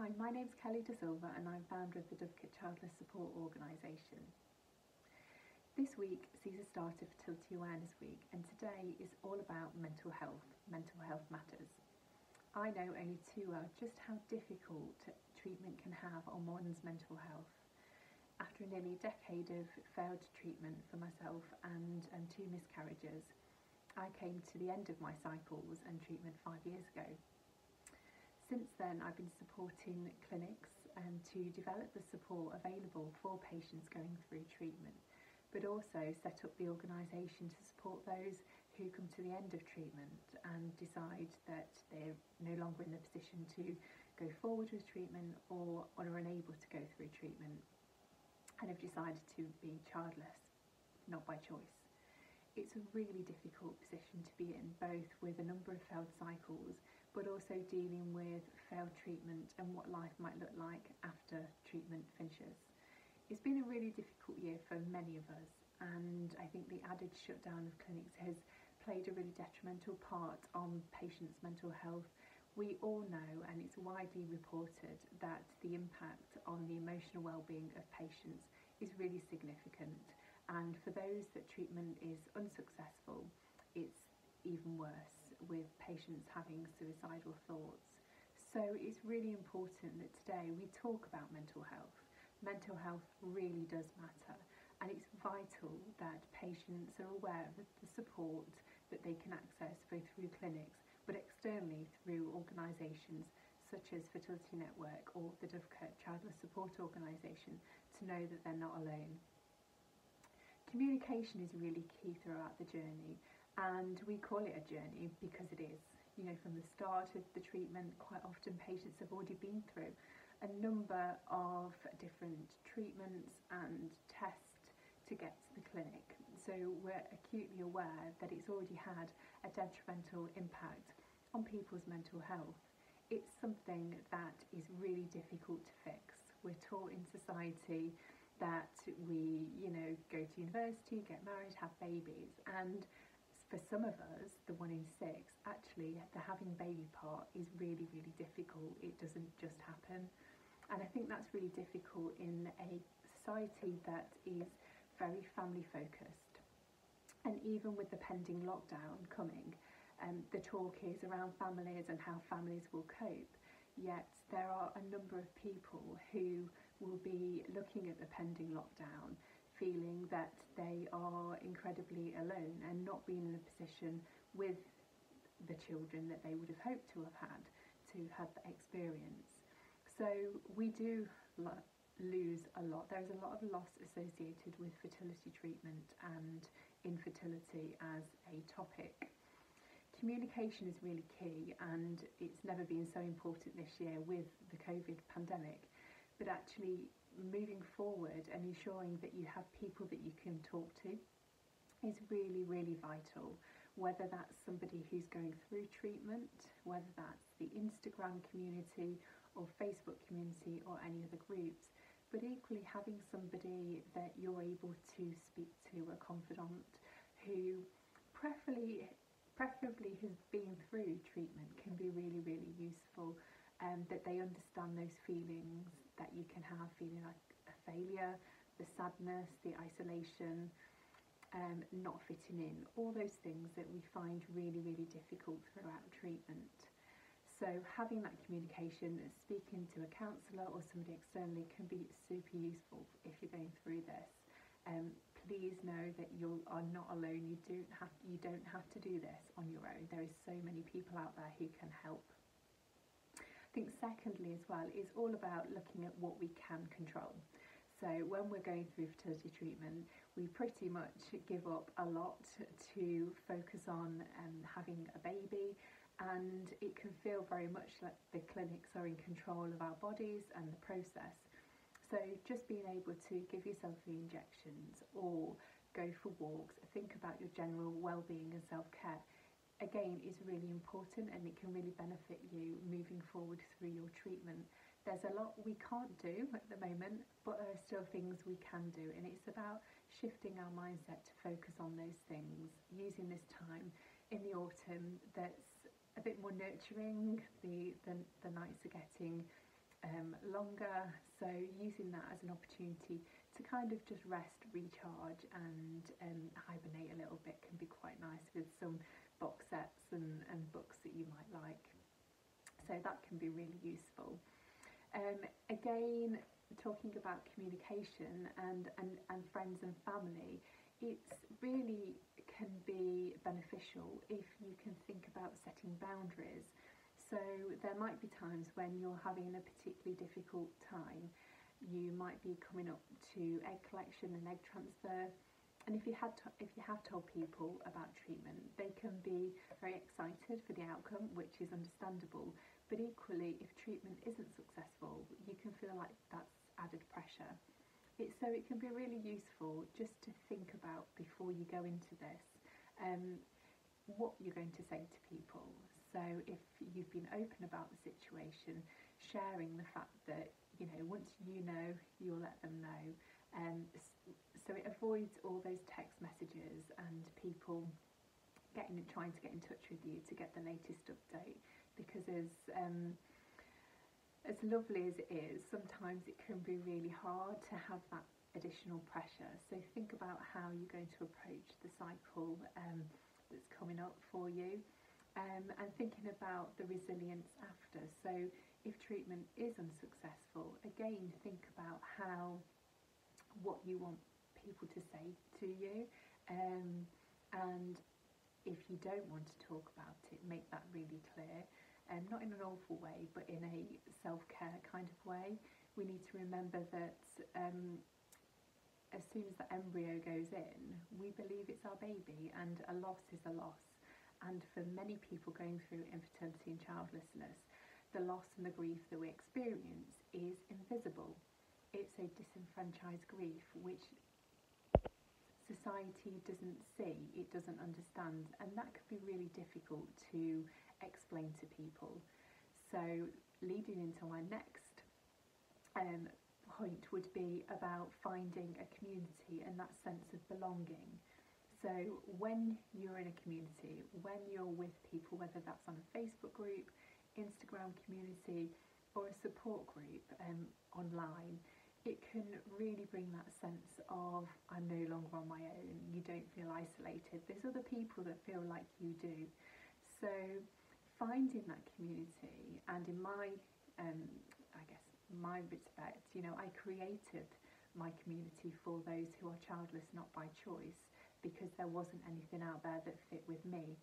Hi, my name's Kelly Da Silva and I'm founder of the Dovecote Childless Support Organisation. This week sees the start of Fertility Awareness Week, and today is all about mental health. Mental health matters. I know only too well just how difficult treatment can have on one's mental health. After nearly a decade of failed treatment for myself and two miscarriages, I came to the end of my cycles and treatment 5 years ago. Since then, I've been supporting clinics to develop the support available for patients going through treatment, but also set up the organisation to support those who come to the end of treatment and decide that they're no longer in the position to go forward with treatment or are unable to go through treatment and have decided to be childless, not by choice. It's a really difficult position to be in, both with a number of failed cycles but also dealing with failed treatment and what life might look like after treatment finishes. It's been a really difficult year for many of us, and I think the added shutdown of clinics has played a really detrimental part on patients' mental health. We all know, and it's widely reported, that the impact on the emotional well-being of patients is really significant, and for those that treatment is unsuccessful, it's even worse, with patients having suicidal thoughts. So it's really important that today we talk about mental health. Mental health really does matter, and it's vital that patients are aware of the support that they can access, both through clinics but externally through organisations such as Fertility Network or the Dovecote Childless Support Organisation, to know that they're not alone. Communication is really key throughout the journey. And we call it a journey because it is, you know, from the start of the treatment, quite often patients have already been through a number of different treatments and tests to get to the clinic. So we're acutely aware that it's already had a detrimental impact on people's mental health. It's something that is really difficult to fix. We're taught in society that we, you know, go to university, get married, have babies, and for some of us, the 1 in 6, actually the having baby part is really, really difficult. It doesn't just happen. And I think that's really difficult in a society that is very family focused. And even with the pending lockdown coming, the talk is around families and how families will cope. Yet there are a number of people who will be looking at the pending lockdown feeling that they are incredibly alone and not being in a position with the children that they would have hoped to have had that experience. So we do lose a lot. There is a lot of loss associated with fertility treatment and infertility as a topic. Communication is really key, and it's never been so important this year with the COVID pandemic, but actually moving forward and ensuring that you have people that you can talk to is really, really vital, whether that's somebody who's going through treatment, whether that's the Instagram community or Facebook community or any other groups, but equally having somebody that you're able to speak to, a confidant who preferably has been through treatment, can be really, really useful, and that they understand those feelings that you can have, feeling like a failure, the sadness, the isolation, not fitting in, all those things that we find really, really difficult throughout treatment. So having that communication, speaking to a counsellor or somebody externally, can be super useful if you're going through this. Please know that you are not alone. You don't have to do this on your own. There is so many people out there who can help. I think secondly as well is all about looking at what we can control. So when we're going through fertility treatment, we pretty much give up a lot to focus on having a baby, and it can feel very much like the clinics are in control of our bodies and the process. So just being able to give yourself the injections or go for walks, think about your general well-being and self-care, again, is really important, and it can really benefit you moving forward through your treatment. There's a lot we can't do at the moment, but there are still things we can do, and it's about shifting our mindset to focus on those things, using this time in the autumn that's a bit more nurturing. The nights are getting longer, so using that as an opportunity to kind of just rest, recharge and hibernate a little bit can be quite nice with some box sets and books that you might like. So that can be really useful. Again, talking about communication and friends and family, it's really can be beneficial if you can think about setting boundaries. So there might be times when you're having a particularly difficult time. You might be coming up to egg collection and egg transfer, and if you have told people about treatment, they can be very excited for the outcome, which is understandable. But equally, if treatment isn't successful, you can feel like that's added pressure. So it can be really useful just to think about before you go into this what you're going to say to people. So if you've been open about the situation, sharing the fact that, you know, once you know, you'll let them know. So it avoids all those text messages and people trying to get in touch with you to get the latest update, because as lovely as it is, sometimes it can be really hard to have that additional pressure. So think about how you're going to approach the cycle that's coming up for you, and thinking about the resilience after. So if treatment is unsuccessful, again, think about what you want people to say to you, and if you don't want to talk about it, make that really clear. Not in an awful way, but in a self-care kind of way. We need to remember that as soon as the embryo goes in, we believe it's our baby, and a loss is a loss. And for many people going through infertility and childlessness, the loss and the grief that we experience is invisible. It's a disenfranchised grief which society doesn't see, it doesn't understand, and that could be really difficult to explain to people. So leading into my next point would be about finding a community and that sense of belonging. So when you're in a community, when you're with people, whether that's on a Facebook group, Instagram community or a support group online, it can really bring that sense of I'm no longer on my own. You don't feel isolated. There's other people that feel like you do. So finding that community, and in my, my respect, you know, I created my community for those who are childless, not by choice, because there wasn't anything out there that fit with me.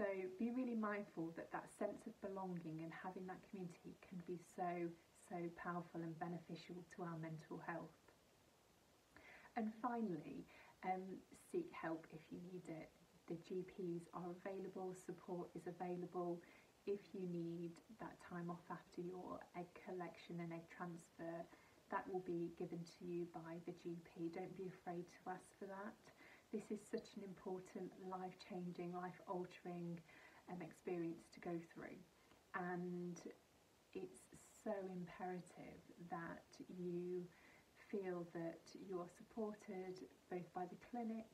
So be really mindful that that sense of belonging and having that community can be so, so powerful and beneficial to our mental health. And finally, seek help if you need it. The GPs are available, support is available. If you need that time off after your egg collection and egg transfer, that will be given to you by the GP. Don't be afraid to ask for that. This is such an important, life-changing, life-altering experience to go through. And it's so imperative that you feel that you are supported both by the clinic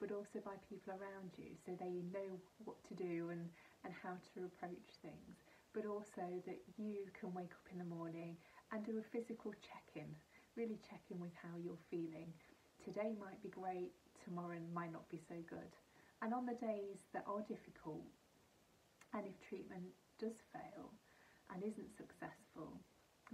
but also by people around you, so they know what to do and how to approach things, but also that you can wake up in the morning and do a physical check-in, really check-in with how you're feeling. Today might be great, tomorrow might not be so good. And on the days that are difficult, and if treatment does fail and isn't successful,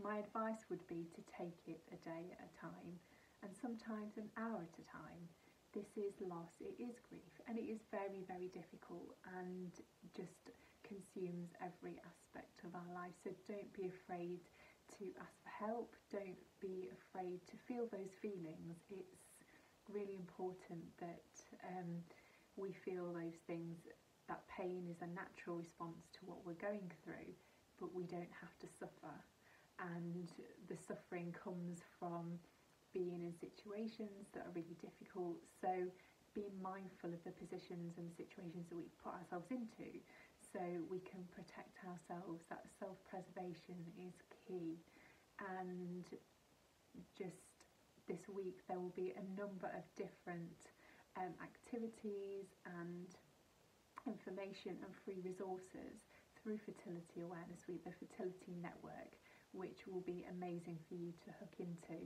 my advice would be to take it a day at a time, and sometimes an hour at a time. This is loss, it is grief, and it is very, very difficult and just consumes every aspect of our life. So don't be afraid to ask for help, don't be afraid to feel those feelings. It's really important that we feel those things. That pain is a natural response to what we're going through, but we don't have to suffer. And the suffering comes from being in situations that are really difficult, so being mindful of the positions and situations that we put ourselves into so we can protect ourselves. That self-preservation is key. And just this week there will be a number of different activities and information and free resources through Fertility Awareness Week, the Fertility Network, which will be amazing for you to hook into.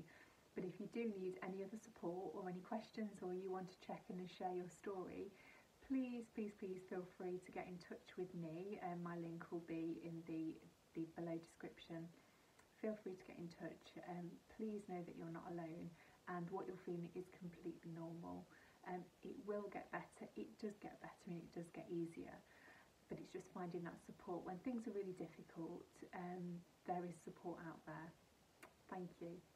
But if you do need any other support or any questions, or you want to check in and share your story, please feel free to get in touch with me, and my link will be in the below description. Feel free to get in touch, and please know that you're not alone, and what you're feeling is completely normal. It will get better, it does get better, and it does get easier, but it's just finding that support when things are really difficult. There is support out there. Thank you.